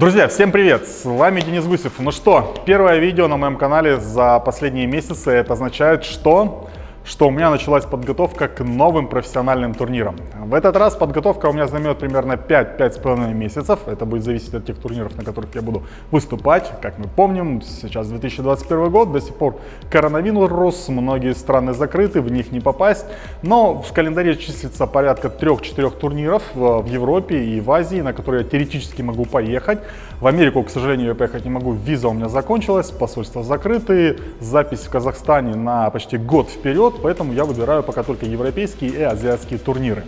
Друзья, всем привет! С вами Денис Гусев. Ну что, первое видео на моем канале за последние месяцы. Это означает, что у меня началась подготовка к новым профессиональным турнирам. В этот раз подготовка у меня займет примерно 5-5,5 месяцев. Это будет зависеть от тех турниров, на которых я буду выступать. Как мы помним, сейчас 2021 год, до сих пор коронавирус, многие страны закрыты, в них не попасть. Но в календаре числится порядка 3-4 турниров в Европе и в Азии, на которые я теоретически могу поехать. В Америку, к сожалению, я поехать не могу, виза у меня закончилась, посольства закрыты, запись в Казахстане на почти год вперед. Поэтому я выбираю пока только европейские и азиатские турниры.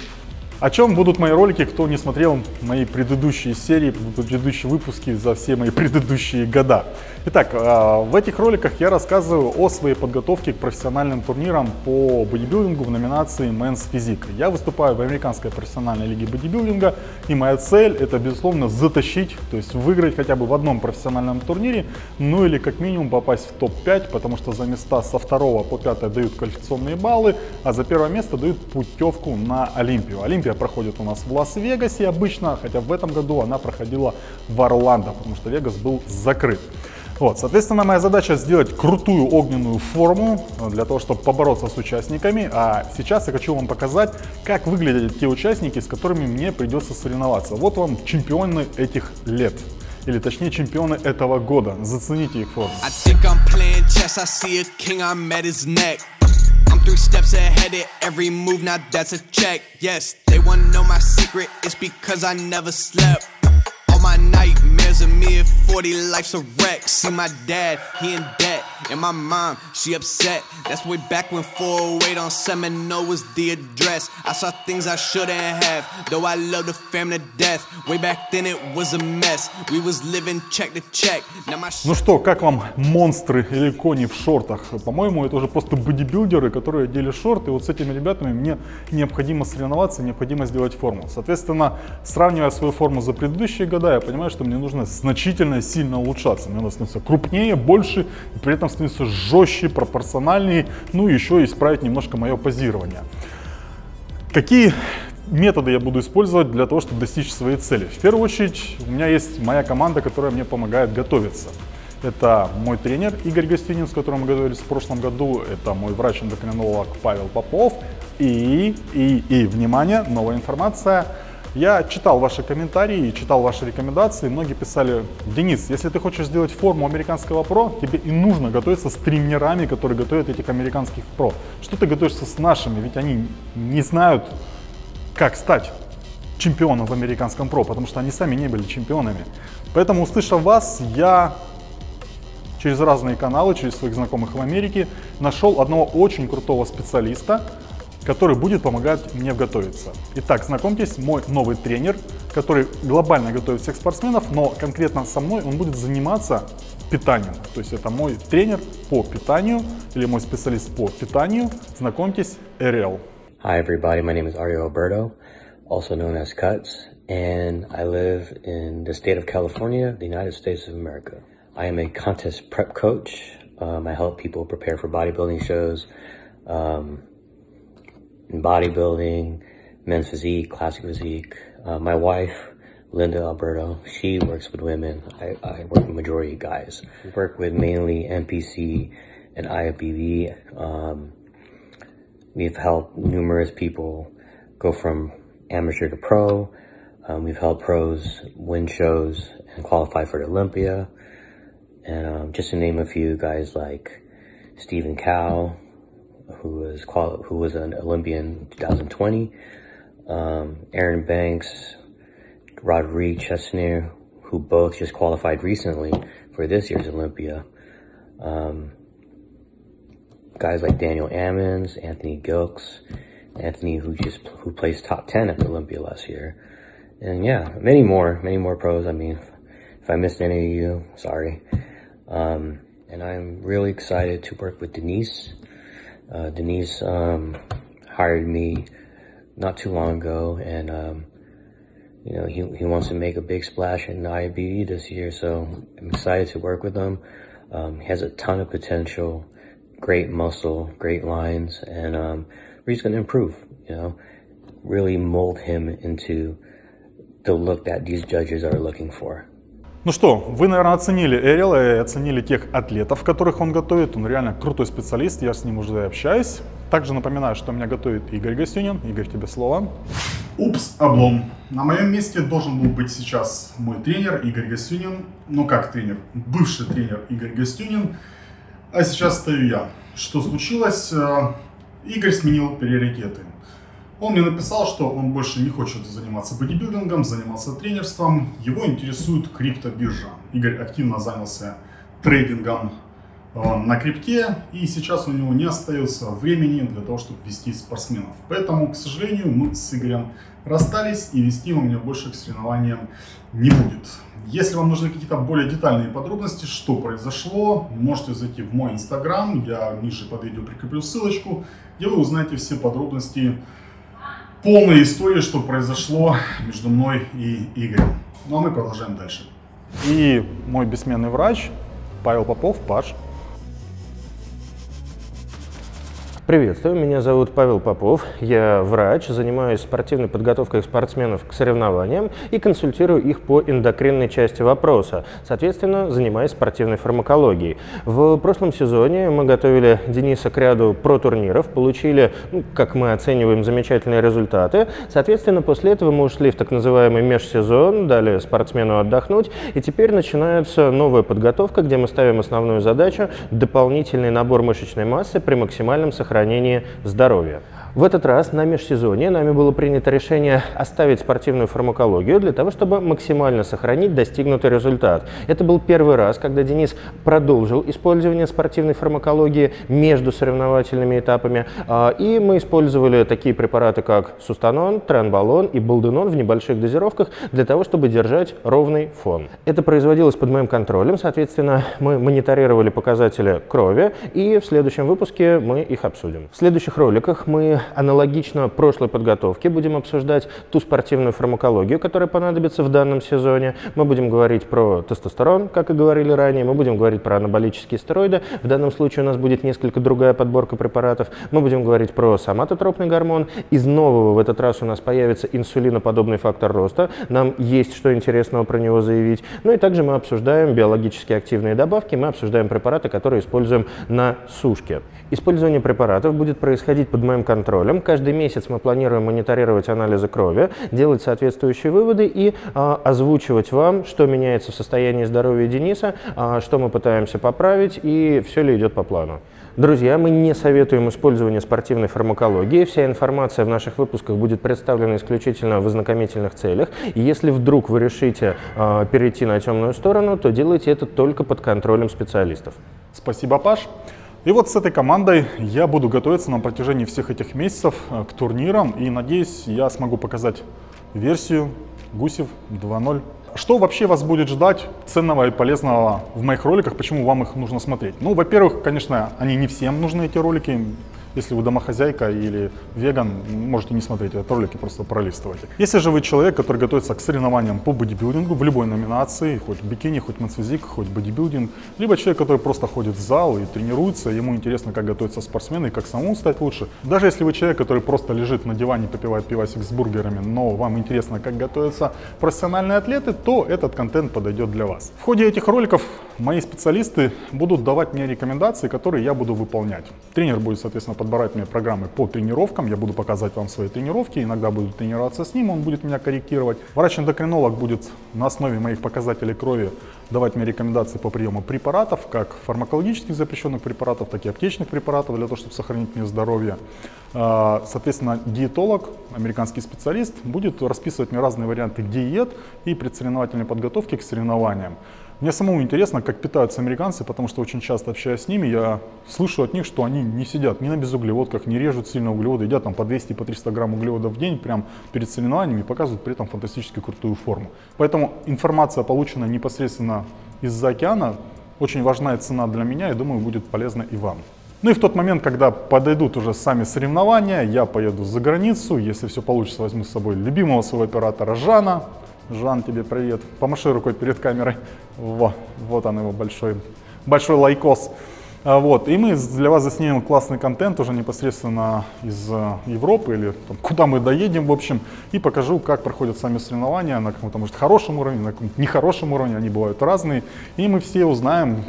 О чем будут мои ролики, кто не смотрел мои предыдущие серии, предыдущие выпуски за все мои предыдущие года. Итак, в этих роликах я рассказываю о своей подготовке к профессиональным турнирам по бодибилдингу в номинации Men's Physique. Я выступаю в американской профессиональной лиге бодибилдинга, и моя цель это, безусловно, затащить, то есть выиграть хотя бы в одном профессиональном турнире, ну или как минимум попасть в топ-5, потому что за места со 2 по 5 дают квалификационные баллы, а за первое место дают путевку на Олимпию. Олимпия проходит у нас в Лас-Вегасе обычно, хотя в этом году она проходила в Орландо, потому что Вегас был закрыт. Вот, соответственно, моя задача сделать крутую огненную форму для того, чтобы побороться с участниками. А сейчас я хочу вам показать, как выглядят те участники, с которыми мне придется соревноваться. Вот вам чемпионы этих лет. Или точнее чемпионы этого года. Зацените их форму. Three steps ahead of every move, now that's a check. Yes, they wanna know my secret, it's because I never slept. All my nightmares of me at 40, life's a wreck. See my dad, he in debt, and my mom, she upset. That's way back when 408 on Seminole was the address. I saw things I shouldn't have, though I love the family to death. Way back then it was a mess, we was living check to check. Ну что, как вам монстры или кони в шортах? По-моему, это уже просто бодибилдеры, которые одели шорты. Вот с этими ребятами мне необходимо соревноваться, необходимо сделать форму. Соответственно, сравнивая свою форму за предыдущие года, я понимаю, что мне нужно значительно сильно улучшаться. Мне надо становиться крупнее, больше, и при этом становиться жестче, пропорциональнее, ну и еще исправить немножко мое позирование. Какие методы я буду использовать для того, чтобы достичь своей цели? В первую очередь у меня есть моя команда, которая мне помогает готовиться. Это мой тренер Игорь Гостинин, с которым мы готовились в прошлом году. Это мой врач-эндокринолог Павел Попов. И внимание, новая информация. Я читал ваши комментарии, читал ваши рекомендации. Многие писали: Денис, если ты хочешь сделать форму американского ПРО, тебе и нужно готовиться с тренерами, которые готовят этих американских ПРО. Что ты готовишься с нашими? Ведь они не знают, как стать чемпионом в американском ПРО, потому что они сами не были чемпионами. Поэтому, услышав вас, я через разные каналы, через своих знакомых в Америке нашел одного очень крутого специалиста, который будет помогать мне готовиться. Итак, знакомьтесь, мой новый тренер, который глобально готовит всех спортсменов, но конкретно со мной он будет заниматься питанием. То есть это мой тренер по питанию или мой специалист по питанию. Знакомьтесь, Ariel. Hi everybody, my name is Ario Alberto, also known as Cuts, and I live in the state of California, the United States of America. I am a contest prep coach. I help people prepare for bodybuilding shows. In bodybuilding, men's physique, classic physique. My wife, Linda Alberto, she works with women. I work with majority guys. I work with mainly NPC and IFBB. We've helped numerous people go from amateur to pro. We've helped pros win shows and qualify for the Olympia. And just to name a few guys like Stephen Cow, who was an Olympian in 2020, Aaron Banks, Rodrie Chesner, who both just qualified recently for this year's Olympia. Guys like Daniel Ammons, Anthony Gilks, Anthony who placed top 10 at the Olympia last year, and yeah, many more pros. I mean, if I missed any of you, sorry. And I'm really excited to work with Denise. Denise hired me not too long ago, and you know, he wants to make a big splash in the IFBB this year, so I'm excited to work with him. He has a ton of potential, great muscle, great lines, and we're just going to improve, you know, really mold him into the look that these judges are looking for. Ну что, вы, наверное, оценили Ariel и оценили тех атлетов, которых он готовит. Он реально крутой специалист, я с ним уже общаюсь. Также напоминаю, что меня готовит Игорь Гостинин. Игорь, тебе слово. Упс, облом. На моем месте должен был быть сейчас мой тренер Игорь Гостинин. Ну как тренер? Бывший тренер Игорь Гостинин. А сейчас стою я. Что случилось? Игорь сменил приоритеты. Он мне написал, что он больше не хочет заниматься бодибилдингом, заниматься тренерством. Его интересует криптобиржа. Игорь активно занялся трейдингом на крипте, и сейчас у него не остается времени для того, чтобы вести спортсменов. Поэтому, к сожалению, мы с Игорем расстались, и вести он меня больше к соревнованиям не будет. Если вам нужны какие-то более детальные подробности, что произошло, можете зайти в мой инстаграм, я ниже под видео прикреплю ссылочку, где вы узнаете все подробности полной истории, что произошло между мной и Игорем. Ну а мы продолжаем дальше. И мой бессменный врач Павел Попов. Паш. Приветствую, меня зовут Павел Попов, я врач, занимаюсь спортивной подготовкой спортсменов к соревнованиям и консультирую их по эндокринной части вопроса, соответственно, занимаюсь спортивной фармакологией. В прошлом сезоне мы готовили Дениса к ряду про-турниров, получили, ну, как мы оцениваем, замечательные результаты. Соответственно, после этого мы ушли в так называемый межсезон, дали спортсмену отдохнуть, и теперь начинается новая подготовка, где мы ставим основную задачу – дополнительный набор мышечной массы при максимальном сохранении здоровья. В этот раз на межсезонье нами было принято решение оставить спортивную фармакологию для того, чтобы максимально сохранить достигнутый результат. Это был первый раз, когда Денис продолжил использование спортивной фармакологии между соревновательными этапами, и мы использовали такие препараты, как Сустанон, Тренболон и Балденон в небольших дозировках для того, чтобы держать ровный фон. Это производилось под моим контролем, соответственно, мы мониторировали показатели крови, и в следующем выпуске мы их обсудим. В следующих роликах мы аналогично прошлой подготовке будем обсуждать ту спортивную фармакологию, которая понадобится в данном сезоне. Мы будем говорить про тестостерон, как и говорили ранее, мы будем говорить про анаболические стероиды. В данном случае у нас будет несколько другая подборка препаратов. Мы будем говорить про соматотропный гормон. Из нового в этот раз у нас появится инсулиноподобный фактор роста. Нам есть что интересного про него заявить. Ну и также мы обсуждаем биологически активные добавки, мы обсуждаем препараты, которые используем на сушке. Использование препаратов будет происходить под моим контролем. Каждый месяц мы планируем мониторировать анализы крови, делать соответствующие выводы и озвучивать вам, что меняется в состоянии здоровья Дениса, что мы пытаемся поправить и все ли идет по плану. Друзья, мы не советуем использование спортивной фармакологии. Вся информация в наших выпусках будет представлена исключительно в ознакомительных целях. И если вдруг вы решите перейти на темную сторону, то делайте это только под контролем специалистов. Спасибо, Паш. И вот с этой командой я буду готовиться на протяжении всех этих месяцев к турнирам. И надеюсь, я смогу показать версию Гусев 2.0. Что вообще вас будет ждать ценного и полезного в моих роликах? Почему вам их нужно смотреть? Ну, во-первых, конечно, они не всем нужны, эти ролики. Если вы домохозяйка или веган, можете не смотреть этот ролик и просто пролистывать. Если же вы человек, который готовится к соревнованиям по бодибилдингу в любой номинации, хоть бикини, хоть Men's Physique, хоть бодибилдинг, либо человек, который просто ходит в зал и тренируется, ему интересно, как готовятся спортсмены и как самому стать лучше. Даже если вы человек, который просто лежит на диване, попивает пивасик с бургерами, но вам интересно, как готовятся профессиональные атлеты, то этот контент подойдет для вас. В ходе этих роликов мои специалисты будут давать мне рекомендации, которые я буду выполнять. Тренер будет, соответственно, подбирать мне программы по тренировкам, я буду показывать вам свои тренировки, иногда буду тренироваться с ним, он будет меня корректировать. Врач-эндокринолог будет на основе моих показателей крови давать мне рекомендации по приему препаратов, как фармакологических запрещенных препаратов, так и аптечных препаратов, для того, чтобы сохранить мне здоровье. Соответственно, диетолог, американский специалист, будет расписывать мне разные варианты диет и предсоревновательной подготовки к соревнованиям. Мне самому интересно, как питаются американцы, потому что очень часто, общаясь с ними, я слышу от них, что они не сидят ни на безуглеводках, не режут сильно углеводы, едят там по 200-300 грамм углеводов в день, прям перед соревнованиями, и показывают при этом фантастически крутую форму. Поэтому информация, полученная непосредственно из-за океана, очень важная цена для меня, и думаю, будет полезна и вам. Ну и в тот момент, когда подойдут уже сами соревнования, я поеду за границу, если все получится, возьму с собой любимого своего оператора Жана. Жан, тебе привет. Помаши рукой перед камерой. Во, вот он его большой лайкос. Вот. И мы для вас заснимем классный контент уже непосредственно из Европы или там, куда мы доедем, в общем, и покажу, как проходят сами соревнования на каком-то, может, хорошем уровне, на каком-то нехорошем уровне, они бывают разные. И мы все узнаем,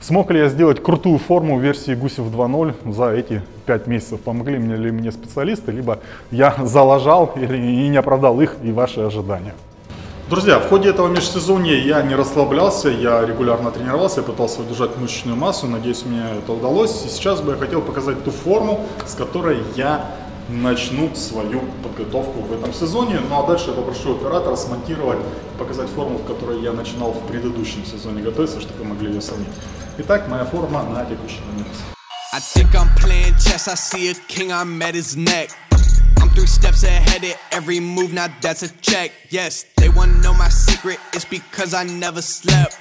смог ли я сделать крутую форму в версии Гусев 2.0 за эти 5 месяцев, помогли мне ли мне специалисты, либо я залажал или не оправдал их и ваши ожидания. Друзья, в ходе этого межсезонья я не расслаблялся, я регулярно тренировался, я пытался удержать мышечную массу, надеюсь, мне это удалось. И сейчас бы я хотел показать ту форму, с которой я начну свою подготовку в этом сезоне. Ну а дальше я попрошу оператора смонтировать, показать форму, в которой я начинал в предыдущем сезоне готовиться, чтобы вы могли ее сравнить. Итак, моя форма на текущий момент. Three steps ahead of every move, now that's a check. Yes, they wanna know my secret, it's because I never slept.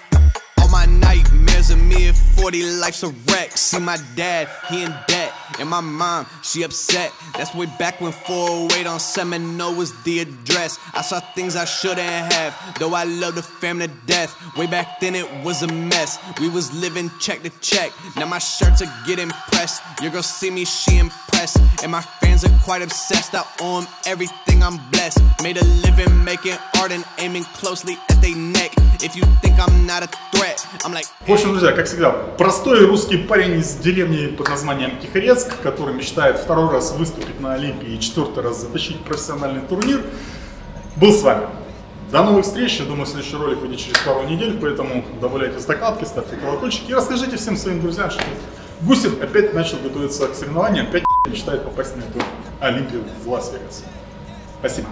All my nightmares of me at 40, life's a wreck. See my dad, he in debt, and my mom, she upset. That's way back when 408 on Seminole was the address. I saw things I shouldn't have, though I love the fam to death. Way back then it was a mess, we was living check to check. Now my shirts are getting pressed, your girl see me, she impressed. And my fans are quite obsessed, I owe them everything I'm blessed. Made a living making art and aiming closely at their neck. If you think I'm not a threat, I'm like... В общем, друзья, как всегда, простой русский парень из деревни под названием Тихорецк, который мечтает второй раз выступить на Олимпии и четвертый раз затащить профессиональный турнир, был с вами. До новых встреч, я думаю, следующий ролик выйдет через пару недель, поэтому добавляйте стаканки, ставьте колокольчики и расскажите всем своим друзьям, что Гусев опять начал готовиться к соревнованиям, опять мечтает попасть на эту Олимпию в Лас-Вегас. Спасибо.